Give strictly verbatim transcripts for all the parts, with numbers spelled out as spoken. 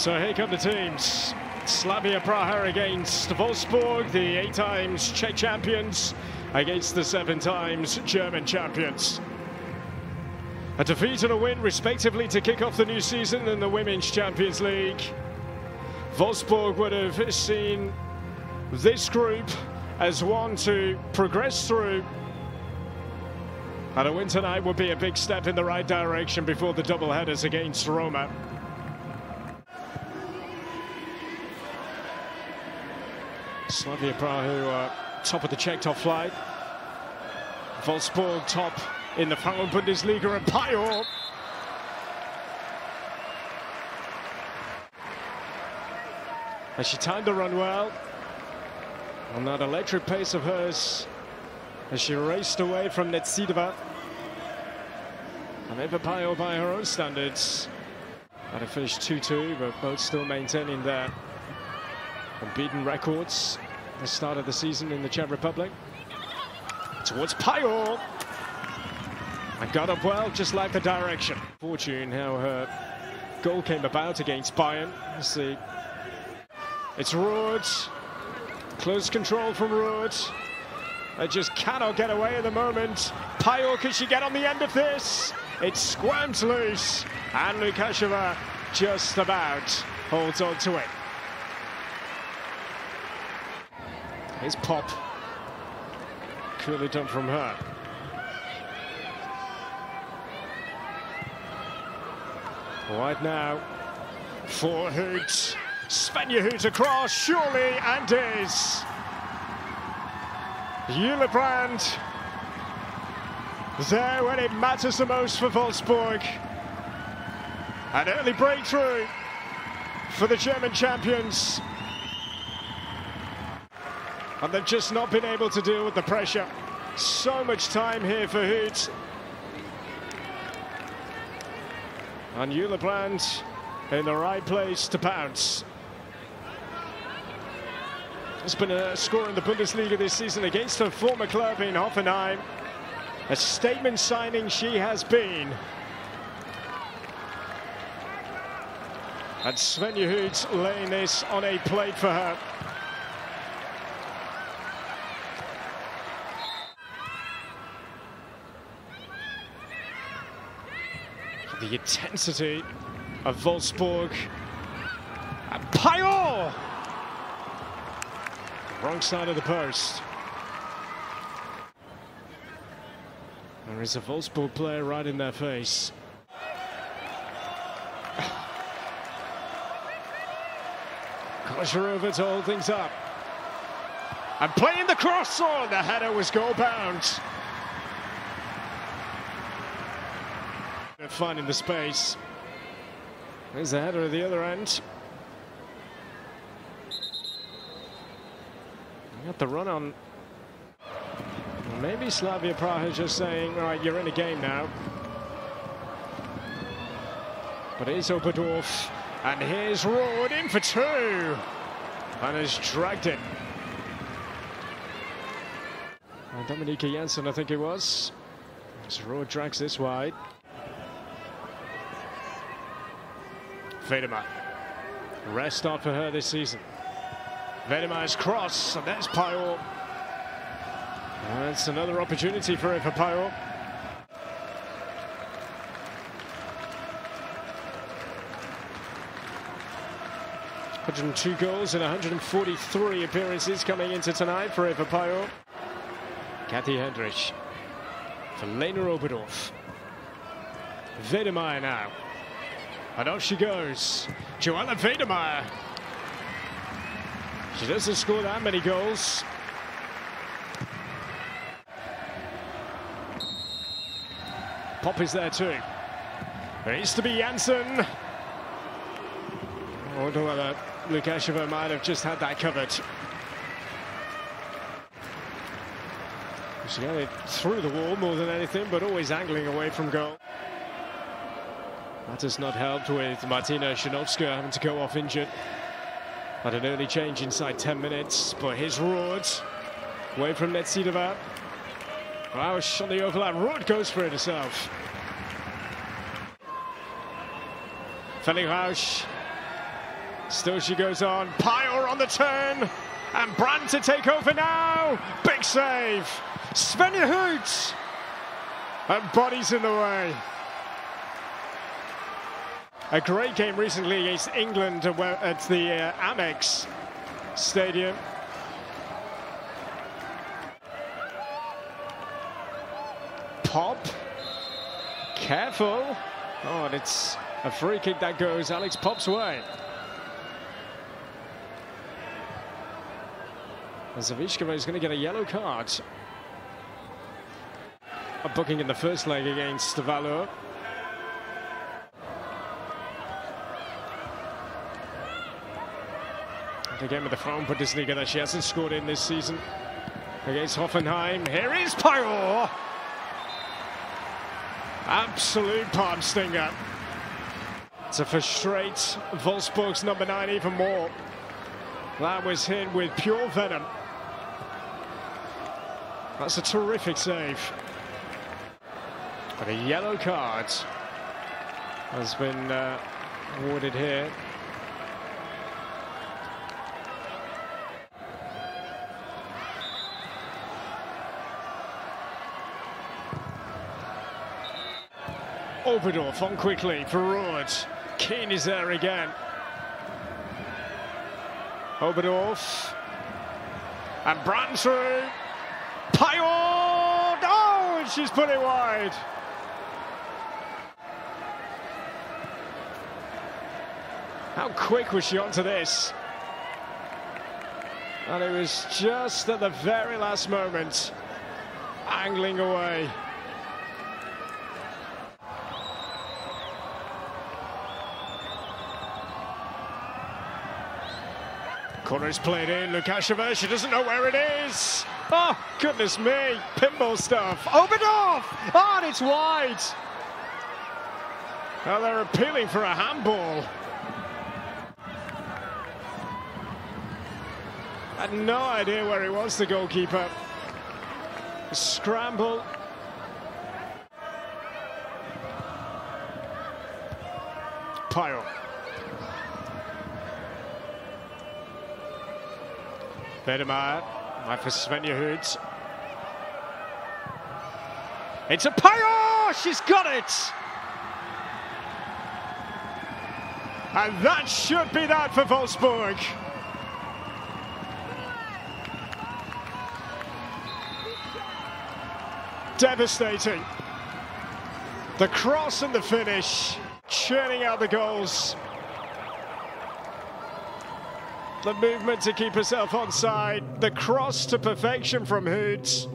So here come the teams. Slavia Praha against Wolfsburg, the eight times Czech champions against the seven times German champions. A defeat and a win respectively to kick off the new season in the Women's Champions League. Wolfsburg would have seen this group as one to progress through, and a win tonight would be a big step in the right direction before the double headers against Roma. Slavia Praha, who are top of the Czech top flight. Wolfsburg top in the Frauen Bundesliga, and Pajor. And she timed the run well on that electric pace of hers as she raced away from Netsidova. And Ewa Pajor, by her own standards, had a finish two two, but both still maintaining their unbeaten records at the start of the season in the Czech Republic. Towards Pajor. And got up well, just like the direction. Fortune, how her goal came about against Bayern. Let's see. It's Roord. Close control from Roord. They just cannot get away at the moment. Pajor, can she get on the end of this? It squirms loose. And Lukasheva just about holds on to it. His pop, clearly done from her. Wide now for Hütz. Svenja Hütz across, surely, and is. Jule Brand there when it matters the most for Wolfsburg. An early breakthrough for the German champions. And they've just not been able to deal with the pressure. So much time here for Hütz. And Jule Brand in the right place to pounce. Has been a scorer in the Bundesliga this season against her former club in Hoffenheim. A statement signing she has been. And Svenja Huth laying this on a plate for her. The intensity of Wolfsburg, and Pajor! Wrong side of the post. There is a Wolfsburg player right in their face. Koshirova to hold things up. And playing the cross on, the header was goal-bound. Finding the space. There's the header at the other end. Got the run on. Maybe Slavia Praha just saying, all right, you're in a game now. But it's Oberdorf, and here's Roord in for two, and has dragged it. And Dominique Janssen, I think it was. So Roord drags this wide. Vedermayer. Rest start for her this season. Vedermayer's cross, and there's Pajor. That's another opportunity for it for Pajor. one hundred two goals and one hundred forty-three appearances coming into tonight for it for Pajor. Kathy Hendrich for Lena Oberdorf. Vedermayer now. And off she goes. Joanna Wiedemeyer. She doesn't score that many goals. Pop is there too. There needs to be Janssen. I wonder whether Lukasheva might have just had that covered. She got it through the wall more than anything, but always angling away from goal. That has not helped with Martina Shinovska having to go off injured. Had an early change inside ten minutes, but here's Roord. Away from Netsidova. Rausch on the overlap. Roord goes for it herself. Feli Rausch Still she goes on. Pajor on the turn. And Brand to take over now. Big save. Svenja Hütz. And body's in the way. A great game recently against England at the uh, Amex Stadium. Pop. Careful. Oh, and it's a free kick that goes Alex Pop's way. And Szewieczkowá is going to get a yellow card. A booking in the first leg against Valur. Again with the Frauen Bundesliga that she hasn't scored in this season. Against Hoffenheim, here is Pajor! Absolute palm stinger. To frustrate Wolfsburg's number nine even more. That was hit with pure venom. That's a terrific save. But a yellow card has been uh, awarded here. Oberdorf on quickly for Roord. Keane is there again. Oberdorf. And Brand through. Pajor! Oh, and she's put it wide. How quick was she onto this? And it was just at the very last moment. Angling away. Corner is played in, Lukasheva, she doesn't know where it is. Oh, goodness me, pinball stuff. Oberdorf! Oh, and it's wide. Well, they're appealing for a handball. I had no idea where he was, the goalkeeper. Scramble. Pajor. Vedermayer, right for Svenja Hütz. It's a Pajor! She's got it! And that should be that for Wolfsburg. Devastating. The cross and the finish, churning out the goals. The movement to keep herself onside, the cross to perfection from Hütz,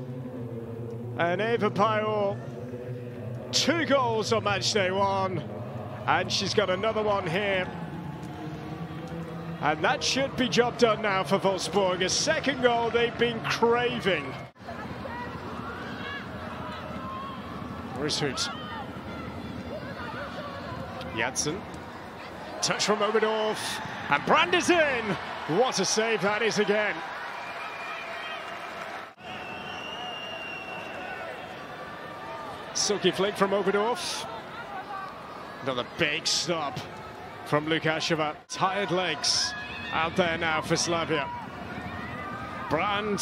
and Ewa Pajor, two goals on match day one, and she's got another one here. And that should be job done now for Wolfsburg, a second goal they've been craving. Where's Hütz? Janssen, touch from Oberdorf, and Brand is in! What a save that is again. Silky flick from Oberdorf. Another big stop from Lukasheva. Tired legs out there now for Slavia. Brand.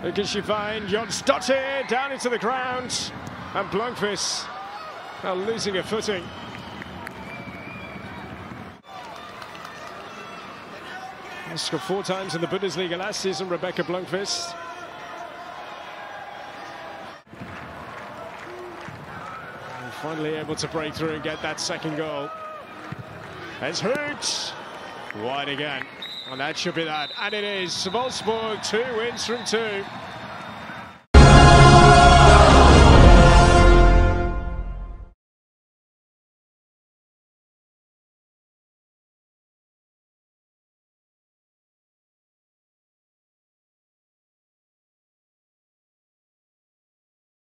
Who can she find? Jonsdottir down into the ground. And Blomqvist now losing her footing. Scored four times in the Bundesliga last season, Rebecka Blomqvist. And finally able to break through and get that second goal. It's Hütz! Wide again. And that should be that. And it is. Wolfsburg, two wins from two.